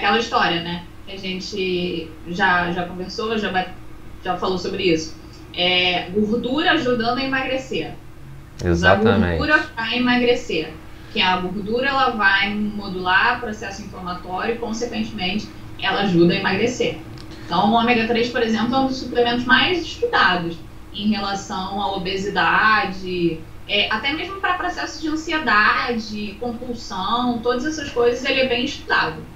aquela história, né? A gente já conversou, já falou sobre isso. É, gordura ajudando a emagrecer. Exatamente. A gordura para emagrecer. Que a gordura ela vai modular o processo inflamatório e, consequentemente, ela ajuda a emagrecer. Então, o ômega 3, por exemplo, é um dos suplementos mais estudados em relação à obesidade, até mesmo para processo de ansiedade, compulsão, todas essas coisas, ele é bem estudado.